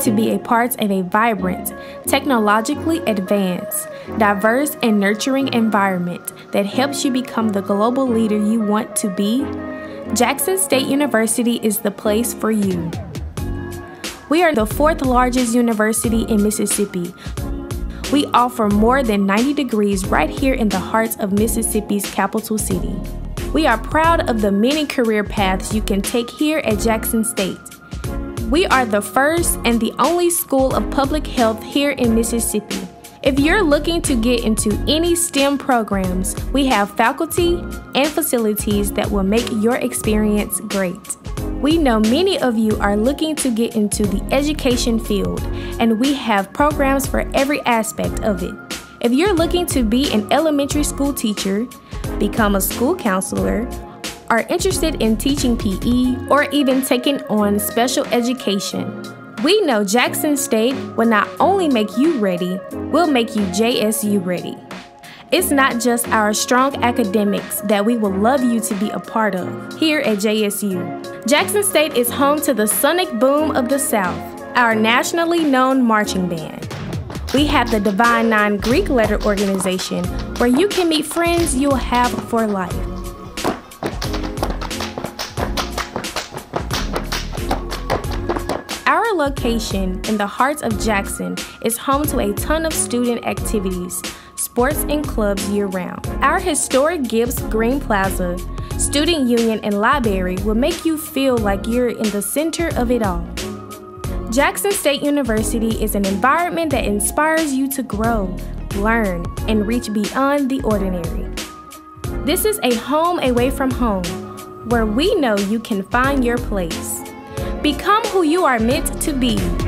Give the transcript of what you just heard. to be a part of a vibrant, technologically advanced, diverse, and nurturing environment that helps you become the global leader you want to be, Jackson State University is the place for you. We are the fourth largest university in Mississippi. We offer more than 90 degrees right here in the heart of Mississippi's capital city. We are proud of the many career paths you can take here at Jackson State. We are the first and the only school of public health here in Mississippi. If you're looking to get into any STEM programs, we have faculty and facilities that will make your experience great. We know many of you are looking to get into the education field, and we have programs for every aspect of it. If you're looking to be an elementary school teacher, become a school counselor, are interested in teaching PE, or even taking on special education, we know Jackson State will not only make you ready, we'll make you JSU ready. It's not just our strong academics that we will love you to be a part of here at JSU. Jackson State is home to the Sonic Boom of the South, our nationally known marching band. We have the Divine Nine Greek letter organization, where you can meet friends you'll have for life. Our location in the heart of Jackson is home to a ton of student activities, sports, and clubs year-round. Our historic Gibbs Green Plaza, Student Union, and Library will make you feel like you're in the center of it all. Jackson State University is an environment that inspires you to grow, learn, and reach beyond the ordinary. This is a home away from home, where we know you can find your place. Become who you are meant to be.